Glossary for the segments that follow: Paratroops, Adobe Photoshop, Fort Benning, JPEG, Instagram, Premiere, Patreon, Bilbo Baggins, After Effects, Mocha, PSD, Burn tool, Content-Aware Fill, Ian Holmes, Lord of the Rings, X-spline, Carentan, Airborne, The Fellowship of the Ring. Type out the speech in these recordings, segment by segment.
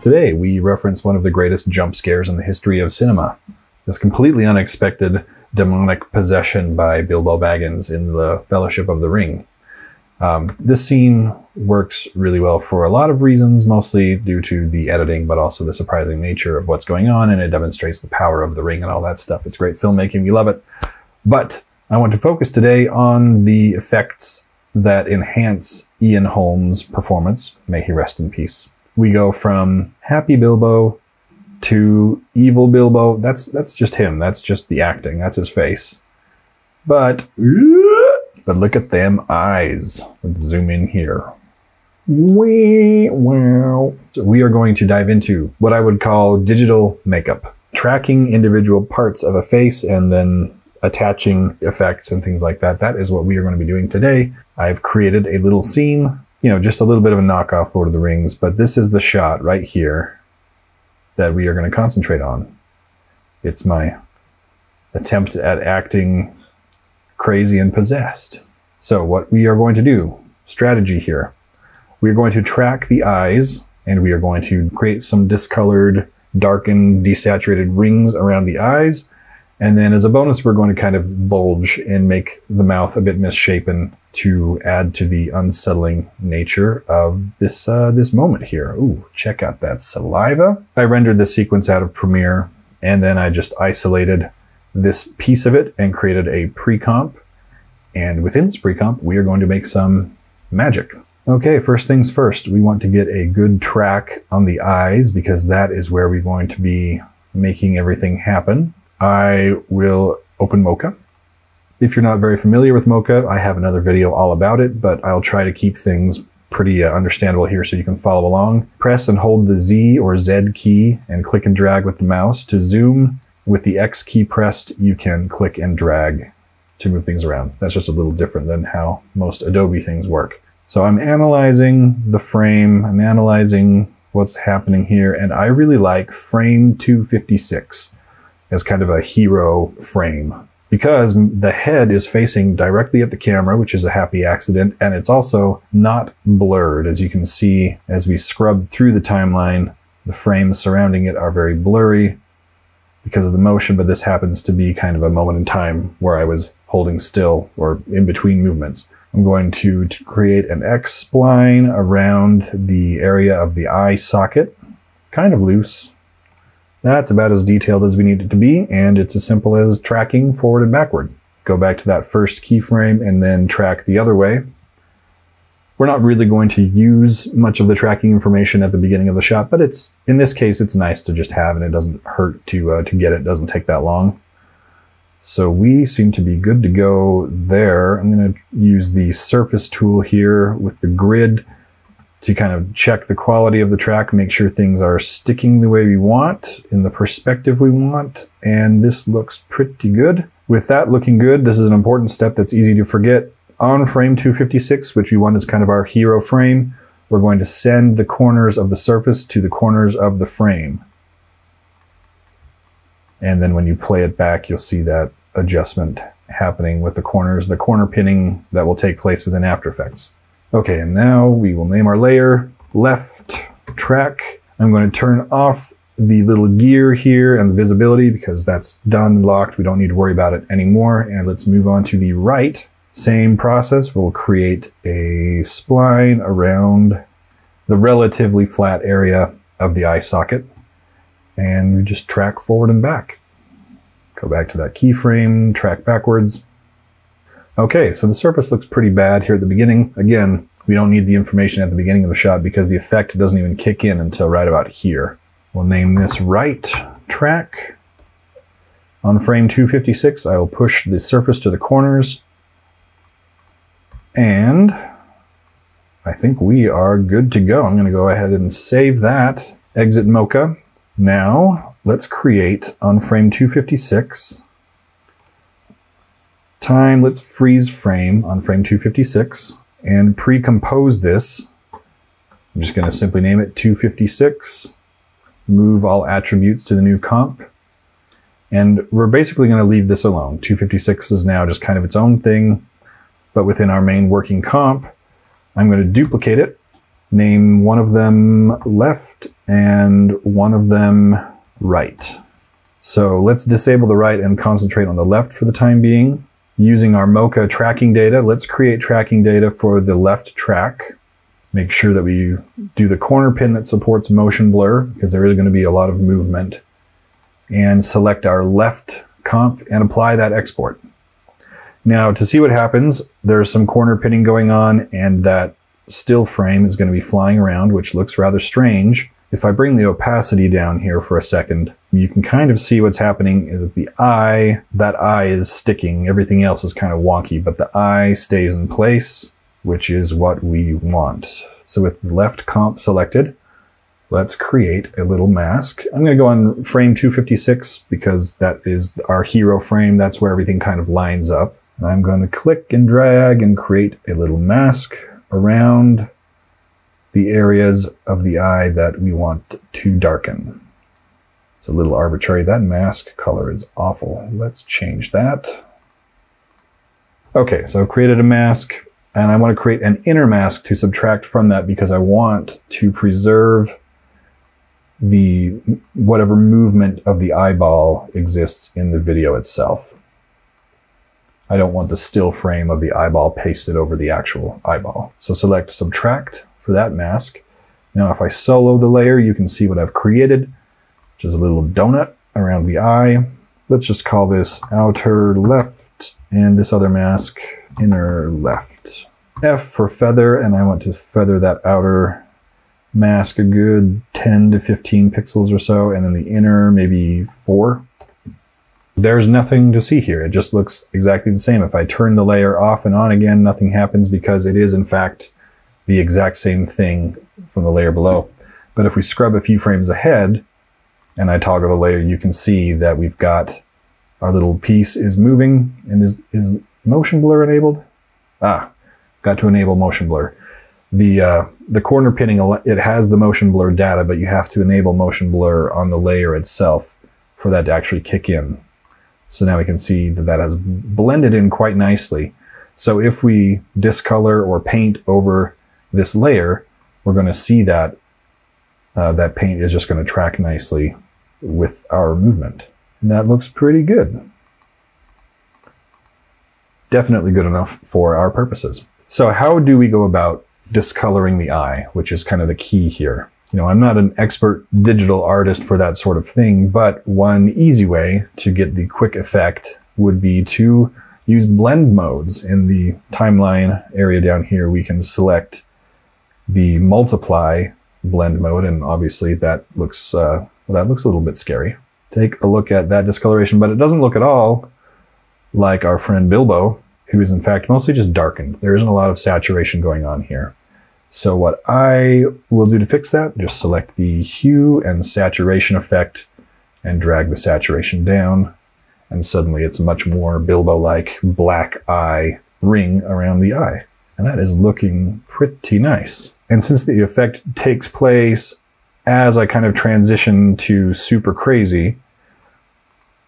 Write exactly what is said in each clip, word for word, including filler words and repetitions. Today, we reference one of the greatest jump scares in the history of cinema. This completely unexpected demonic possession by Bilbo Baggins in The Fellowship of the Ring. Um, this scene works really well for a lot of reasons, mostly due to the editing, but also the surprising nature of what's going on, and it demonstrates the power of the ring and all that stuff. It's great filmmaking, we love it. But I want to focus today on the effects that enhance Ian Holmes' performance. May he rest in peace. We go from happy Bilbo to evil Bilbo. That's that's just him. That's just the acting. That's his face. But but look at them eyes. Let's zoom in here. Wee wow. So we are going to dive into what I would call digital makeup, tracking individual parts of a face and then attaching effects and things like that. That is what we are going to be doing today. I've created a little scene, you know, just a little bit of a knockoff Lord of the Rings, but this is the shot right here that we are going to concentrate on. It's my attempt at acting crazy and possessed. So what we are going to do, strategy here, we're going to track the eyes and we are going to create some discolored, darkened, desaturated rings around the eyes. And then as a bonus, we're going to kind of bulge and make the mouth a bit misshapen to add to the unsettling nature of this uh, this moment here. Ooh, check out that saliva. I rendered this sequence out of Premiere, and then I just isolated this piece of it and created a pre-comp. And within this pre-comp, we are going to make some magic. Okay, first things first, we want to get a good track on the eyes because that is where we're going to be making everything happen. I will open Mocha. If you're not very familiar with Mocha, I have another video all about it, but I'll try to keep things pretty uh, understandable here so you can follow along. Press and hold the Z or Z key and click and drag with the mouse to zoom. With the X key pressed, you can click and drag to move things around. That's just a little different than how most Adobe things work. So I'm analyzing the frame, I'm analyzing what's happening here, and I really like frame two fifty-six. As kind of a hero frame because the head is facing directly at the camera, which is a happy accident, and it's also not blurred. As you can see, as we scrub through the timeline, the frames surrounding it are very blurry because of the motion, but this happens to be kind of a moment in time where I was holding still or in between movements. I'm going to, to create an X-spline around the area of the eye socket, kind of loose. That's about as detailed as we need it to be, and it's as simple as tracking forward and backward. Go back to that first keyframe and then track the other way. We're not really going to use much of the tracking information at the beginning of the shot, but it's in this case it's nice to just have, and it doesn't hurt to uh, to get it. It doesn't take that long. So we seem to be good to go there. I'm going to use the surface tool here with the grid to kind of check the quality of the track, make sure things are sticking the way we want, in the perspective we want, and this looks pretty good. With that looking good, this is an important step that's easy to forget. On frame two fifty-six, which we want as kind of our hero frame, we're going to send the corners of the surface to the corners of the frame. And then when you play it back, you'll see that adjustment happening with the corners, the corner pinning that will take place within After Effects. Okay, and now we will name our layer left track. I'm going to turn off the little gear here and the visibility because that's done and locked. We don't need to worry about it anymore. And let's move on to the right. Same process. We'll create a spline around the relatively flat area of the eye socket. And we just track forward and back. Go back to that keyframe, track backwards. Okay, so the surface looks pretty bad here at the beginning. Again, we don't need the information at the beginning of the shot because the effect doesn't even kick in until right about here. We'll name this right track. On frame two fifty-six, I will push the surface to the corners. And I think we are good to go. I'm going to go ahead and save that. Exit Mocha. Now, let's create on frame two fifty-six. Time, let's freeze frame on frame two fifty-six and pre-compose this. I'm just going to simply name it two fifty-six, move all attributes to the new comp, and we're basically going to leave this alone. two fifty-six is now just kind of its own thing, but within our main working comp, I'm going to duplicate it name one of them left and one of them right. So let's disable the right and concentrate on the left for the time being. Using our Mocha tracking data, let's create tracking data for the left track. Make sure that we do the corner pin that supports motion blur, because there is going to be a lot of movement. And select our left comp and apply that export. Now to see what happens, there's some corner pinning going on and that still frame is going to be flying around, which looks rather strange. If I bring the opacity down here for a second, you can kind of see what's happening is that the eye, that eye is sticking. Everything else is kind of wonky, but the eye stays in place, which is what we want. So with the left comp selected, let's create a little mask. I'm going to go on frame two fifty-six because that is our hero frame. That's where everything kind of lines up. And I'm going to click and drag and create a little mask around the areas of the eye that we want to darken. It's a little arbitrary. That mask color is awful. Let's change that. Okay, so I've created a mask and I want to create an inner mask to subtract from that because I want to preserve the whatever movement of the eyeball exists in the video itself. I don't want the still frame of the eyeball pasted over the actual eyeball. So select subtract for that mask. Now if I solo the layer, you can see what I've created, which is a little donut around the eye. Let's just call this outer left and this other mask inner left. F for feather, and I want to feather that outer mask a good ten to fifteen pixels or so, and then the inner maybe four. There's nothing to see here. It just looks exactly the same. If I turn the layer off and on again, nothing happens because it is in fact the exact same thing from the layer below. But if we scrub a few frames ahead and I toggle the layer, you can see that we've got our little piece is moving and is, is motion blur enabled? Ah, got to enable motion blur. The, uh, the corner pinning, it has the motion blur data, but you have to enable motion blur on the layer itself for that to actually kick in. So now we can see that that has blended in quite nicely. So if we discolor or paint over this layer, we're going to see that uh, that paint is just going to track nicely with our movement. And that looks pretty good. Definitely good enough for our purposes. So how do we go about discoloring the eye, which is kind of the key here. You know, I'm not an expert digital artist for that sort of thing, but one easy way to get the quick effect would be to use blend modes. In the timeline area down here, we can select the multiply blend mode, and obviously that looks, uh, well, that looks a little bit scary. Take a look at that discoloration, but it doesn't look at all like our friend Bilbo, who is in fact mostly just darkened. There isn't a lot of saturation going on here. So what I will do to fix that, just select the hue and saturation effect and drag the saturation down. And suddenly it's much more Bilbo-like black eye ring around the eye. And that is looking pretty nice. And since the effect takes place as I kind of transition to super crazy,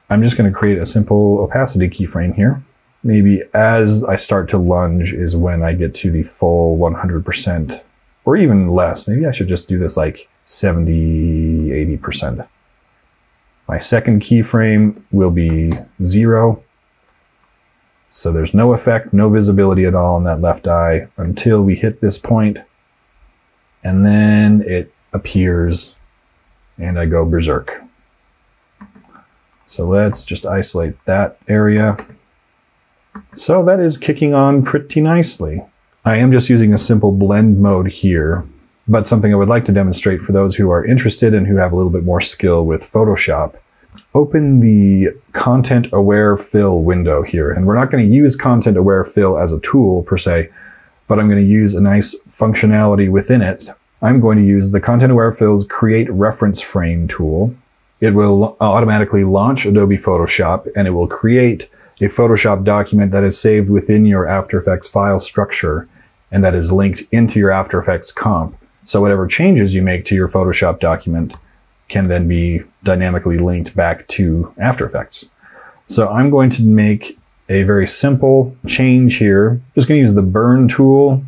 I'm just gonna create a simple opacity keyframe here. Maybe as I start to lunge is when I get to the full one hundred percent or even less. Maybe I should just do this like seventy, eighty percent. My second keyframe will be zero. So there's no effect, no visibility at all in that left eye until we hit this point. And then it appears and I go berserk. So let's just isolate that area. So that is kicking on pretty nicely. I am just using a simple blend mode here, but something I would like to demonstrate for those who are interested and who have a little bit more skill with Photoshop. Open the Content-Aware Fill window here, and we're not going to use Content-Aware Fill as a tool per se, but I'm going to use a nice functionality within it. I'm going to use the Content-Aware Fill's Create Reference Frame tool. It will automatically launch Adobe Photoshop, and it will create a Photoshop document that is saved within your After Effects file structure and that is linked into your After Effects comp. So whatever changes you make to your Photoshop document can then be dynamically linked back to After Effects. So I'm going to make a very simple change here. Just going to use the burn tool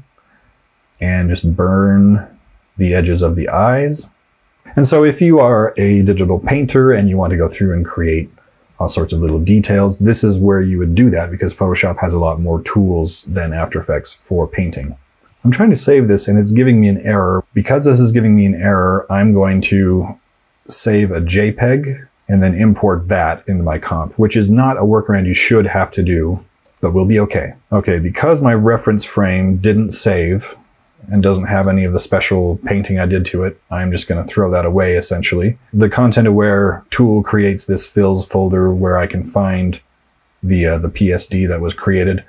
and just burn the edges of the eyes. And so if you are a digital painter and you want to go through and create all sorts of little details, this is where you would do that, because Photoshop has a lot more tools than After Effects for painting. I'm trying to save this and it's giving me an error. Because this is giving me an error, I'm going to save a JPEG and then import that into my comp, which is not a workaround you should have to do, but we'll be okay. Okay, because my reference frame didn't save and doesn't have any of the special painting I did to it, I'm just going to throw that away, essentially. The Content-Aware tool creates this fills folder where I can find the, uh, the P S D that was created.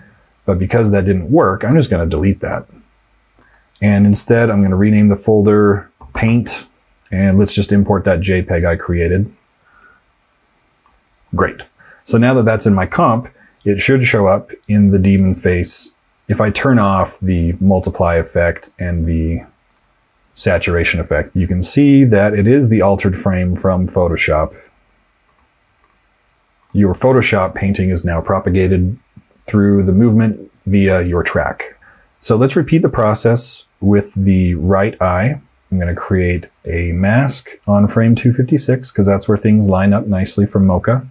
But because that didn't work, I'm just going to delete that. And instead, I'm going to rename the folder Paint, and let's just import that JPEG I created. Great. So now that that's in my comp, it should show up in the demon face. If I turn off the multiply effect and the saturation effect, you can see that it is the altered frame from Photoshop. Your Photoshop painting is now propagated through the movement via your track. So let's repeat the process with the right eye. I'm going to create a mask on frame two fifty-six because that's where things line up nicely from Mocha.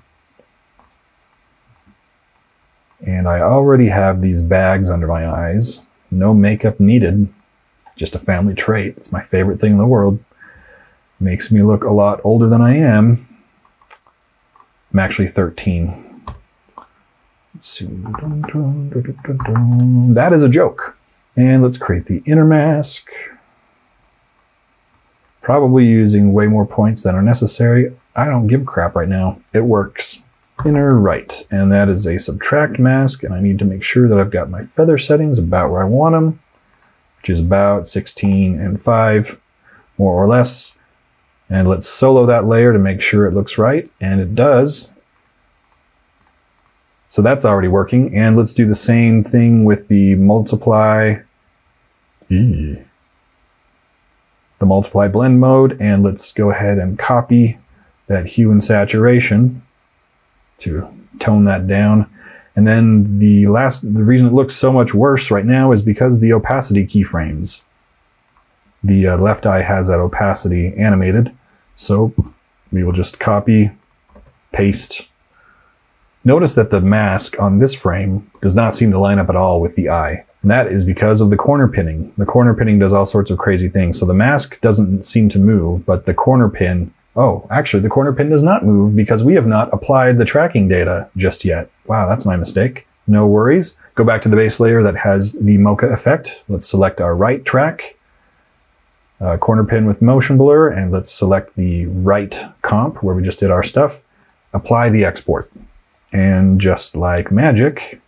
And I already have these bags under my eyes. No makeup needed. Just a family trait. It's my favorite thing in the world. Makes me look a lot older than I am. I'm actually thirteen. That is a joke. And let's create the inner mask. Probably using way more points than are necessary. I don't give a crap right now. It works. Inner right, and that is a subtract mask, and I need to make sure that I've got my feather settings about where I want them, which is about sixteen and five, more or less. And let's solo that layer to make sure it looks right, and it does. So that's already working, and let's do the same thing with the multiply. Eee. The multiply blend mode, and let's go ahead and copy that hue and saturation to tone that down. And then the last, the reason it looks so much worse right now is because the opacity keyframes. The uh, left eye has that opacity animated. So we will just copy, paste. Notice that the mask on this frame does not seem to line up at all with the eye. And that is because of the corner pinning. The corner pinning does all sorts of crazy things. So the mask doesn't seem to move, but the corner pin Oh, actually the corner pin does not move because we have not applied the tracking data just yet. Wow, that's my mistake. No worries. Go back to the base layer that has the Mocha effect. Let's select our right track, uh, corner pin with motion blur, and let's select the right comp where we just did our stuff. Apply the export. And just like magic,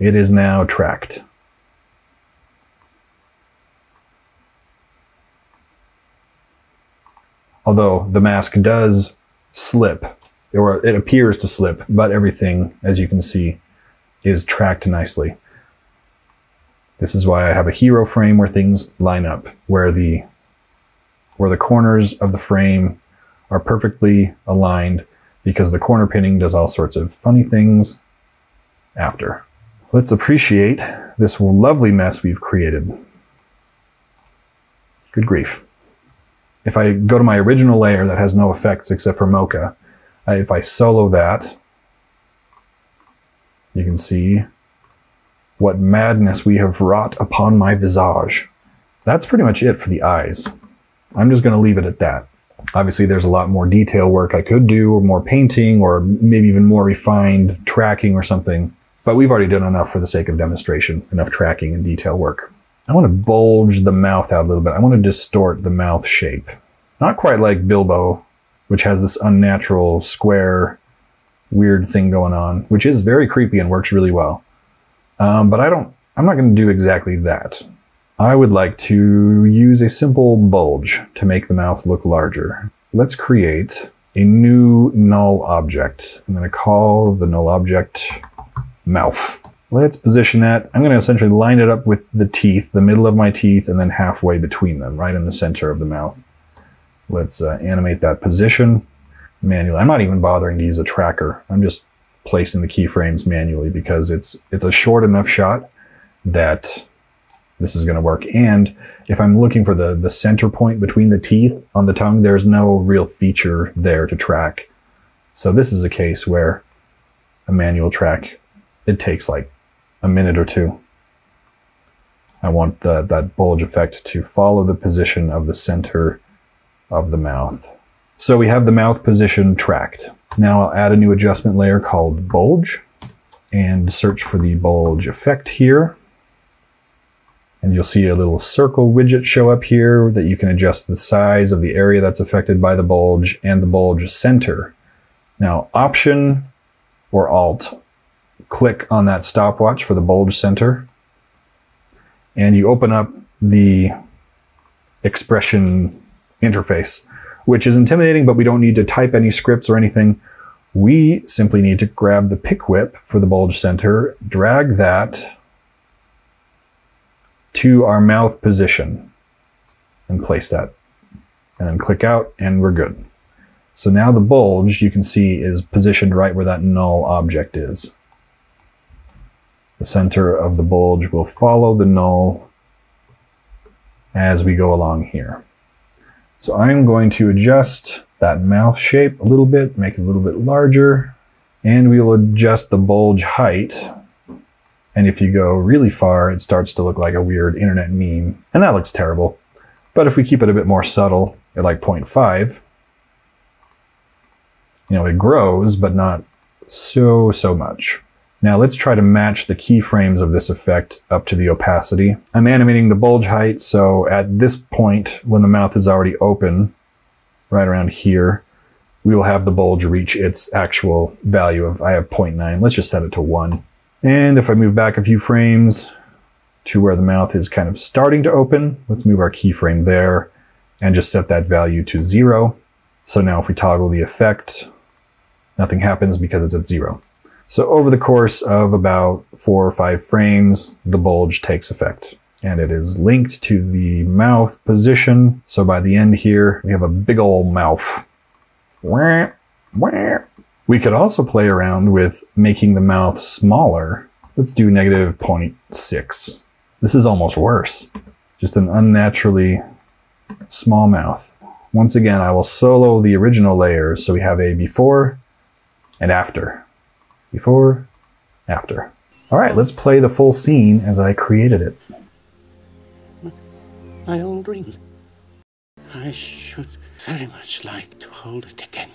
it is now tracked. Although the mask does slip, or it appears to slip, but everything, as you can see, is tracked nicely. This is why I have a hero frame where things line up, where the, where the corners of the frame are perfectly aligned, because the corner pinning does all sorts of funny things after. Let's appreciate this lovely mess we've created. Good grief. If I go to my original layer that has no effects except for Mocha, I, if I solo that, you can see what madness we have wrought upon my visage. That's pretty much it for the eyes. I'm just going to leave it at that. Obviously, there's a lot more detail work I could do, or more painting, or maybe even more refined tracking or something. But we've already done enough for the sake of demonstration, enough tracking and detail work. I want to bulge the mouth out a little bit. I want to distort the mouth shape. Not quite like Bilbo, which has this unnatural square weird thing going on, which is very creepy and works really well. Um, but I don't, I'm not going to do exactly that. I would like to use a simple bulge to make the mouth look larger. Let's create a new null object. I'm going to call the null object mouth. Let's position that. I'm going to essentially line it up with the teeth, the middle of my teeth, and then halfway between them, right in the center of the mouth. Let's uh, animate that position manually. I'm not even bothering to use a tracker. I'm just placing the keyframes manually because it's it's a short enough shot that this is going to work. And if I'm looking for the, the center point between the teeth on the tongue, there's no real feature there to track. So this is a case where a manual track, it takes like a minute or two. I want the, that bulge effect to follow the position of the center of the mouth. So we have the mouth position tracked. Now I'll add a new adjustment layer called bulge and search for the bulge effect here. And you'll see a little circle widget show up here that you can adjust the size of the area that's affected by the bulge and the bulge center. Now Option or Alt, click on that stopwatch for the bulge center. And you open up the expression interface, which is intimidating, but we don't need to type any scripts or anything. We simply need to grab the pick whip for the bulge center, drag that to our mouth position and place that, and then click out and we're good. So now the bulge, you can see, is positioned right where that null object is. The center of the bulge will follow the null as we go along here. So I'm going to adjust that mouth shape a little bit, make it a little bit larger, and we will adjust the bulge height. And if you go really far, it starts to look like a weird internet meme, and that looks terrible. But if we keep it a bit more subtle, at like zero point five, you know, it grows, but not so, so much. Now let's try to match the keyframes of this effect up to the opacity. I'm animating the bulge height, so at this point, when the mouth is already open, right around here, we will have the bulge reach its actual value of, I have zero point nine, let's just set it to one. And if I move back a few frames to where the mouth is kind of starting to open, let's move our keyframe there and just set that value to zero. So now if we toggle the effect, nothing happens because it's at zero. So over the course of about four or five frames, the bulge takes effect and it is linked to the mouth position. So by the end here, we have a big old mouth. Wah, wah. We could also play around with making the mouth smaller. Let's do negative zero point six. This is almost worse. Just an unnaturally small mouth. Once again, I will solo the original layers. So we have a before and after. Before, after. All right, let's play the full scene as I created it. My old ring. I should very much like to hold it again.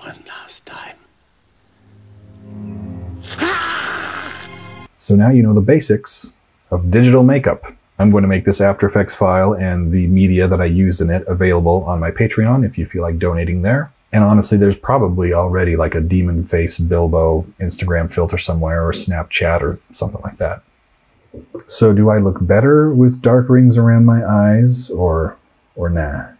One last time. So now you know the basics of digital makeup. I'm going to make this After Effects file and the media that I used in it available on my Patreon if you feel like donating there. And honestly, there's probably already like a demon face Bilbo Instagram filter somewhere, or Snapchat or something like that. So do I look better with dark rings around my eyes or, or nah?